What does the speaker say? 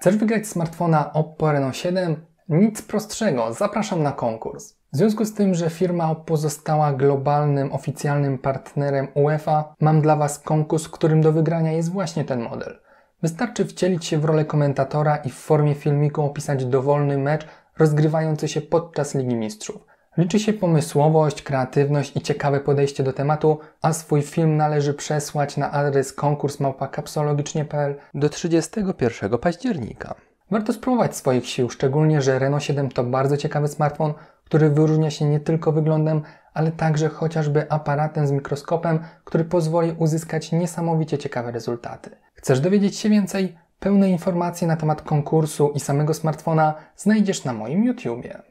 Chcesz wygrać smartfona Oppo Reno 7? Nic prostszego, zapraszam na konkurs. W związku z tym, że firma Oppo została globalnym, oficjalnym partnerem UEFA, mam dla Was konkurs, w którym do wygrania jest właśnie ten model. Wystarczy wcielić się w rolę komentatora i w formie filmiku opisać dowolny mecz rozgrywający się podczas Ligi Mistrzów. Liczy się pomysłowość, kreatywność i ciekawe podejście do tematu, a swój film należy przesłać na adres konkurs@kapsolologicznie.pl do 31 października. Warto spróbować swoich sił, szczególnie że Reno 7 to bardzo ciekawy smartfon, który wyróżnia się nie tylko wyglądem, ale także chociażby aparatem z mikroskopem, który pozwoli uzyskać niesamowicie ciekawe rezultaty. Chcesz dowiedzieć się więcej? Pełne informacje na temat konkursu i samego smartfona znajdziesz na moim YouTubie.